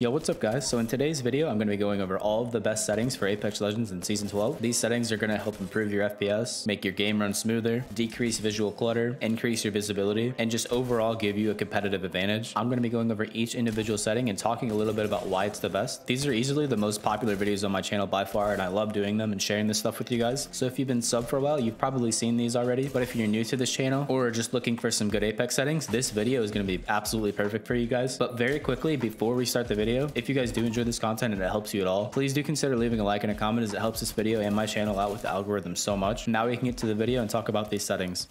Yo, what's up guys? So in today's video, I'm going to be going over all of the best settings for Apex Legends in Season 12. These settings are going to help improve your FPS, make your game run smoother, decrease visual clutter, increase your visibility, and just overall give you a competitive advantage. I'm going to be going over each individual setting and talking a little bit about why it's the best. These are easily the most popular videos on my channel by far, and I love doing them and sharing this stuff with you guys. So if you've been sub for a while, you've probably seen these already, but if you're new to this channel or just looking for some good Apex settings, this video is going to be absolutely perfect for you guys. But very quickly, before we start the video, if you guys do enjoy this content and it helps you at all, please do consider leaving a like and a comment, as it helps this video and my channel out with the algorithm so much. Now we can get to the video and talk about these settings.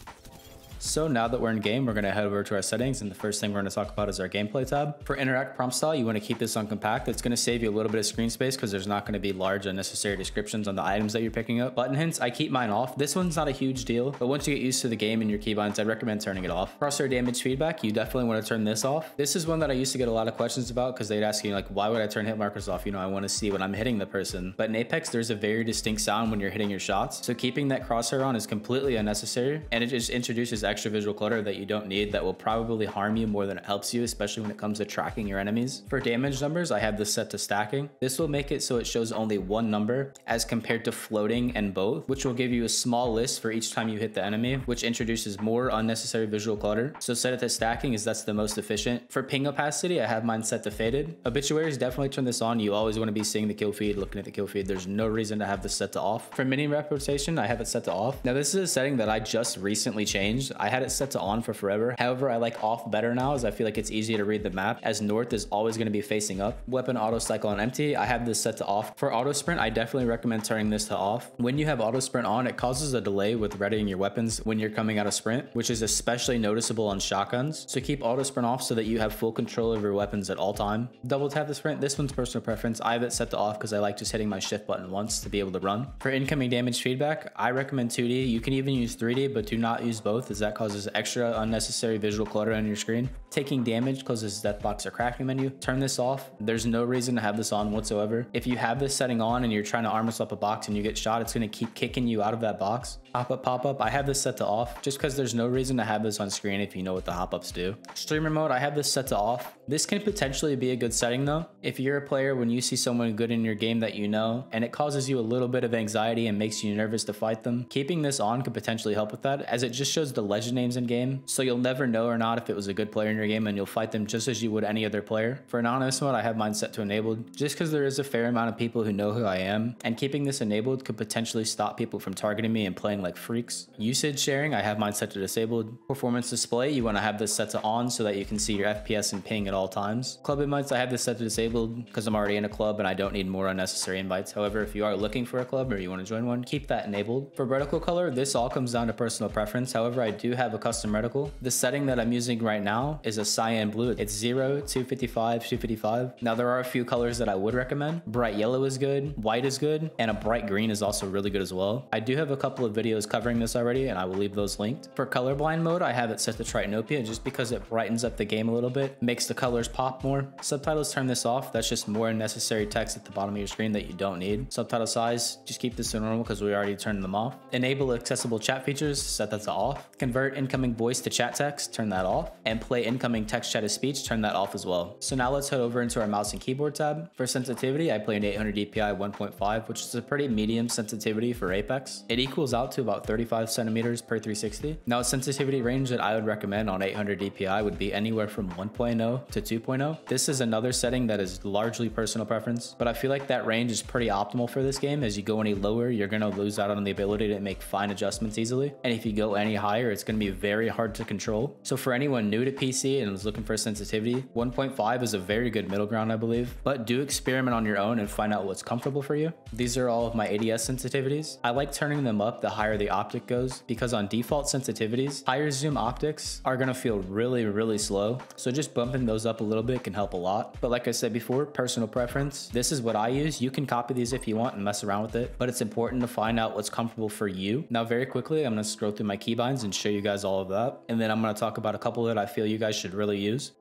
So now that we're in game, we're going to head over to our settings, and the first thing we're going to talk about is our gameplay tab. For interact prompt style, you want to keep this on compact. It's going to save you a little bit of screen space because there's not going to be large unnecessary descriptions on the items that you're picking up. Button hints, I keep mine off. This one's not a huge deal, but once you get used to the game and your keybinds, I'd recommend turning it off. Crosshair damage feedback, you definitely want to turn this off. This is one that I used to get a lot of questions about because they'd ask you, like, why would I turn hit markers off? You know, I want to see when I'm hitting the person. But in Apex, there's a very distinct sound when you're hitting your shots. So keeping that crosshair on is completely unnecessary, and it just introduces extra visual clutter that you don't need, that will probably harm you more than it helps you, especially when it comes to tracking your enemies. For damage numbers, I have this set to stacking. This will make it so it shows only one number as compared to floating and both, which will give you a small list for each time you hit the enemy, which introduces more unnecessary visual clutter. So set it to stacking, as that's the most efficient. For ping opacity, I have mine set to faded. Obituaries, definitely turn this on. You always want to be seeing the kill feed, looking at the kill feed. There's no reason to have this set to off. For mini rep rotation, I have it set to off. Now this is a setting that I just recently changed. I had it set to on for forever. However, I like off better now, as I feel like it's easier to read the map, as north is always going to be facing up. Weapon auto cycle on empty, I have this set to off. For auto sprint, I definitely recommend turning this to off. When you have auto sprint on, it causes a delay with readying your weapons when you're coming out of sprint, which is especially noticeable on shotguns. So keep auto sprint off so that you have full control of your weapons at all time. Double tap the sprint, this one's personal preference. I have it set to off because I like just hitting my shift button once to be able to run. For incoming damage feedback, I recommend 2D. You can even use 3D, but do not use both, as that causes extra unnecessary visual clutter on your screen. Taking damage causes death box or crafting menu. Turn this off. There's no reason to have this on whatsoever. If you have this setting on and you're trying to armor swap a box and you get shot, it's going to keep kicking you out of that box. Pop up. I have this set to off just because there's no reason to have this on screen if you know what the hop ups do. Streamer mode, I have this set to off. This can potentially be a good setting though. If you're a player, when you see someone good in your game that you know, and it causes you a little bit of anxiety and makes you nervous to fight them, keeping this on could potentially help with that, as it just shows the legend names in game. So you'll never know or not if it was a good player in your game, and you'll fight them just as you would any other player. For anonymous mode, I have mine set to enabled just because there is a fair amount of people who know who I am, and keeping this enabled could potentially stop people from targeting me and playing like freaks. Usage sharing, I have mine set to disabled. Performance display, you want to have this set to on so that you can see your FPS and ping at all times. Club invites, I have this set to disabled because I'm already in a club and I don't need more unnecessary invites. However, if you are looking for a club or you want to join one, keep that enabled. For reticle color, this all comes down to personal preference. However, I do have a custom reticle. The setting that I'm using right now is a cyan blue. It's 0, 255, 255. Now there are a few colors that I would recommend. Bright yellow is good, white is good, and a bright green is also really good as well. I do have a couple of videos covering this already, and I will leave those linked. For colorblind mode, I have it set to tritanopia just because it brightens up the game a little bit, makes the colors pop more. Subtitles, turn this off. That's just more unnecessary text at the bottom of your screen that you don't need. Subtitle size, just keep this to normal because we already turned them off. Enable accessible chat features, set that to off. Convert incoming voice to chat text, turn that off. And play incoming text chat to speech, turn that off as well. So now let's head over into our mouse and keyboard tab. For sensitivity, I play an 800 DPI 1.5, which is a pretty medium sensitivity for Apex. It equals out to about 35 centimeters per 360. Now a sensitivity range that I would recommend on 800 DPI would be anywhere from 1.0 to 2.0. This is another setting that is largely personal preference, but I feel like that range is pretty optimal for this game. As you go any lower, you're gonna lose out on the ability to make fine adjustments easily. And if you go any higher, it's going to be very hard to control. So for anyone new to PC and is looking for sensitivity, 1.5 is a very good middle ground, I believe, but do experiment on your own and find out what's comfortable for you. These are all of my ADS sensitivities. I like turning them up the higher the optic goes, because on default sensitivities, higher zoom optics are going to feel really slow. So just bumping those up a little bit can help a lot. But like I said before, personal preference. This is what I use. You can copy these if you want and mess around with it, but it's important to find out what's comfortable for you. Now very quickly, I'm going to scroll through my keybinds and show you guys all of that, and then I'm going to talk about a couple that I feel you guys should really use.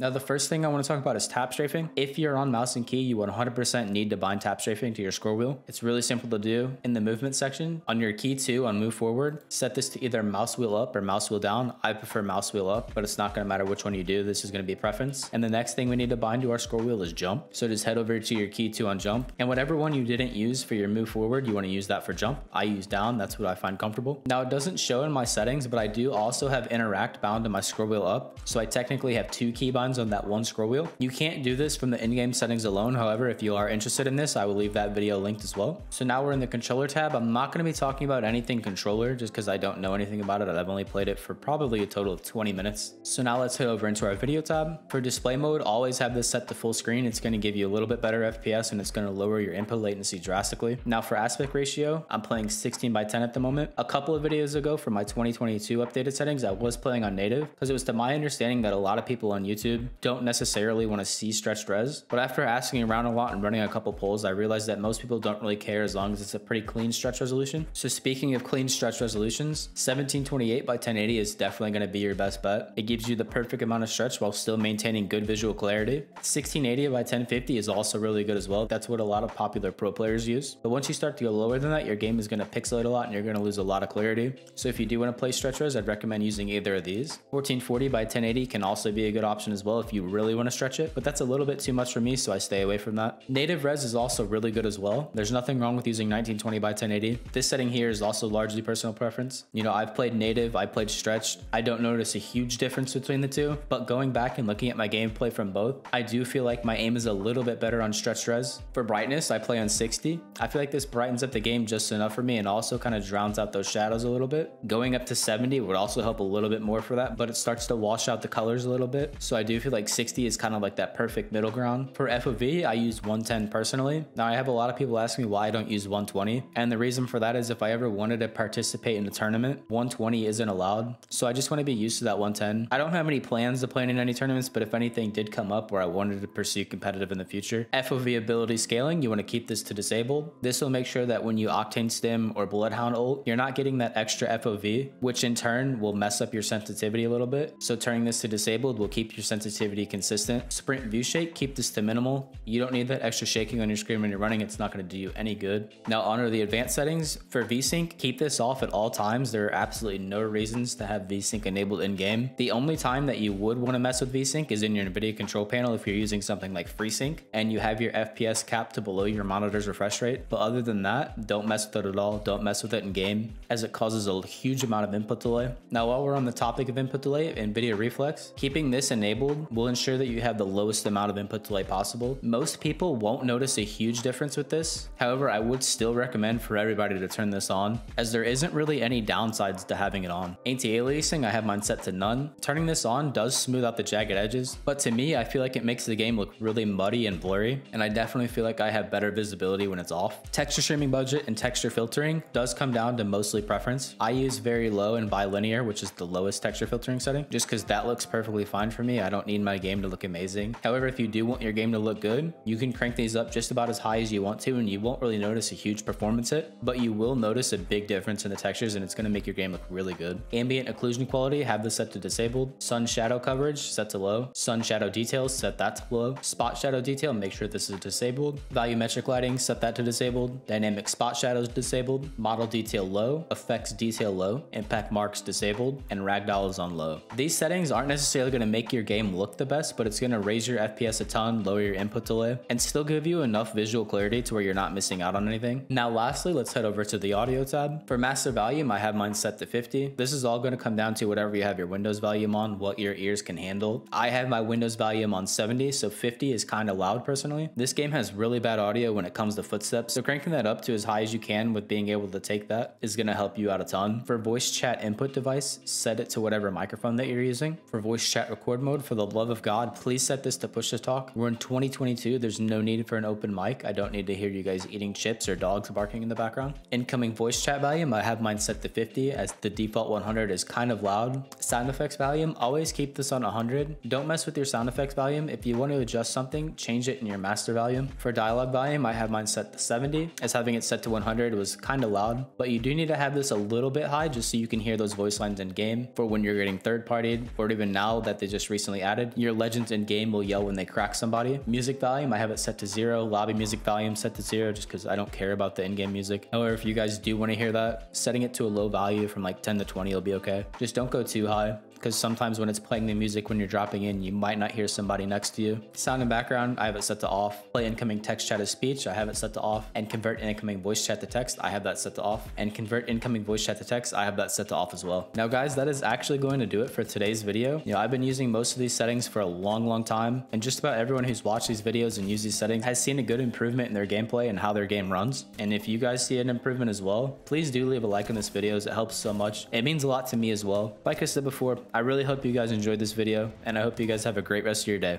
Now, the first thing I want to talk about is tap strafing. If you're on mouse and key, you 100% need to bind tap strafing to your scroll wheel. It's really simple to do. In the movement section, on your key 2, on move forward, set this to either mouse wheel up or mouse wheel down. I prefer mouse wheel up, but it's not going to matter which one you do. This is going to be a preference. And the next thing we need to bind to our scroll wheel is jump. So just head over to your key 2 on jump, and whatever one you didn't use for your move forward, you want to use that for jump. I use down. That's what I find comfortable. Now, it doesn't show in my settings, but I do also have interact bound to my scroll wheel up. So I technically have 2 key binds on that one scroll wheel. You can't do this from the in-game settings alone. However, if you are interested in this, I will leave that video linked as well. So now we're in the controller tab. I'm not going to be talking about anything controller just because I don't know anything about it. I've only played it for probably a total of 20 minutes. So now let's head over into our video tab. For display mode, always have this set to full screen. It's going to give you a little bit better FPS and it's going to lower your input latency drastically. Now for aspect ratio, I'm playing 16:10 at the moment. A couple of videos ago for my 2022 updated settings, I was playing on native because it was to my understanding that a lot of people on YouTube don't necessarily want to see stretched res. But after asking around a lot and running a couple polls, I realized that most people don't really care as long as it's a pretty clean stretch resolution. So speaking of clean stretch resolutions, 1728x1080 is definitely going to be your best bet. It gives you the perfect amount of stretch while still maintaining good visual clarity. 1680x1050 is also really good as well. That's what a lot of popular pro players use. But once you start to go lower than that, your game is going to pixelate a lot and you're going to lose a lot of clarity. So if you do want to play stretch res, I'd recommend using either of these. 1440x1080 can also be a good option as well if you really want to stretch it, but that's a little bit too much for me, so I stay away from that. Native res is also really good as well. There's nothing wrong with using 1920x1080. This setting here is also largely personal preference. You know, I've played native, I played stretched. I don't notice a huge difference between the two, but going back and looking at my gameplay from both, I do feel like my aim is a little bit better on stretched res. For brightness, I play on 60. I feel like this brightens up the game just enough for me and also kind of drowns out those shadows a little bit. Going up to 70 would also help a little bit more for that, but it starts to wash out the colors a little bit. So I do feel like 60 is kind of like that perfect middle ground. For FOV, I use 110 personally. Now I have a lot of people ask me why I don't use 120. And the reason for that is if I ever wanted to participate in a tournament, 120 isn't allowed. So I just want to be used to that 110. I don't have any plans to play in any tournaments, but if anything did come up where I wanted to pursue competitive in the future. FOV ability scaling, you want to keep this to disabled. This will make sure that when you Octane Stim or Bloodhound ult, you're not getting that extra FOV, which in turn will mess up your sensitivity a little bit. So turning this to disabled will keep your sensitivity consistent. Sprint view shake, keep this to minimal. You don't need that extra shaking on your screen when you're running. It's not going to do you any good. Now onto the advanced settings. For VSync, keep this off at all times. There are absolutely no reasons to have VSync enabled in game. The only time that you would want to mess with VSync is in your NVIDIA control panel if you're using something like FreeSync and you have your FPS capped to below your monitor's refresh rate. But other than that, don't mess with it at all. Don't mess with it in game as it causes a huge amount of input delay. Now, while we're on the topic of input delay, NVIDIA Reflex, keeping this enabled will ensure that you have the lowest amount of input delay possible. Most people won't notice a huge difference with this. However, I would still recommend for everybody to turn this on as there isn't really any downsides to having it on. Anti-aliasing, I have mine set to none. Turning this on does smooth out the jagged edges, but to me, I feel like it makes the game look really muddy and blurry, and I definitely feel like I have better visibility when it's off. Texture streaming budget and texture filtering does come down to mostly preference. I use very low and bilinear, which is the lowest texture filtering setting, just because that looks perfectly fine for me. I don't need my game to look amazing. However, if you do want your game to look good, you can crank these up just about as high as you want to, and you won't really notice a huge performance hit, but you will notice a big difference in the textures, and it's going to make your game look really good. Ambient occlusion quality, have this set to disabled. Sun shadow coverage, set to low. Sun shadow details, set that to low. Spot shadow detail, make sure this is disabled. Volumetric lighting, set that to disabled. Dynamic spot shadows, disabled. Model detail low. Effects detail low. Impact marks, disabled. And ragdoll is on low. These settings aren't necessarily going to make your game look the best, but it's going to raise your FPS a ton, lower your input delay, and still give you enough visual clarity to where you're not missing out on anything. Now lastly, let's head over to the audio tab. For master volume, I have mine set to 50. This is all going to come down to whatever you have your Windows volume on, what your ears can handle. I have my Windows volume on 70, so 50 is kind of loud personally. This game has really bad audio when it comes to footsteps, so cranking that up to as high as you can with being able to take that is going to help you out a ton. For voice chat input device, set it to whatever microphone that you're using. For voice chat record mode, for the love of God, please set this to push to talk. We're in 2022. There's no need for an open mic. I don't need to hear you guys eating chips or dogs barking in the background. Incoming voice chat volume, I have mine set to 50 as the default 100 is kind of loud. Sound effects volume, always keep this on 100. Don't mess with your sound effects volume. If you want to adjust something, change it in your master volume. For dialogue volume, I have mine set to 70 as having it set to 100 was kind of loud, but you do need to have this a little bit high just so you can hear those voice lines in game for when you're getting third partied, or even now that they just recently added added. Your legends in game will yell when they crack somebody. Music volume, I have it set to 0. Lobby music volume set to 0 just because I don't care about the in-game music. However, if you guys do want to hear that, setting it to a low value from like 10 to 20 will be okay. Just don't go too high, because sometimes when it's playing the music when you're dropping in, you might not hear somebody next to you. Sound and background, I have it set to off. Play incoming text chat to speech, I have it set to off. And convert incoming voice chat to text, I have that set to off. And convert incoming voice chat to text, I have that set to off as well. Now guys, that is actually going to do it for today's video. You know, I've been using most of these settings for a long time, and just about everyone who's watched these videos and used these settings has seen a good improvement in their gameplay and how their game runs. And if you guys see an improvement as well, please do leave a like on this video, as it helps so much. It means a lot to me as well. Like I said before, I really hope you guys enjoyed this video, and I hope you guys have a great rest of your day.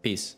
Peace.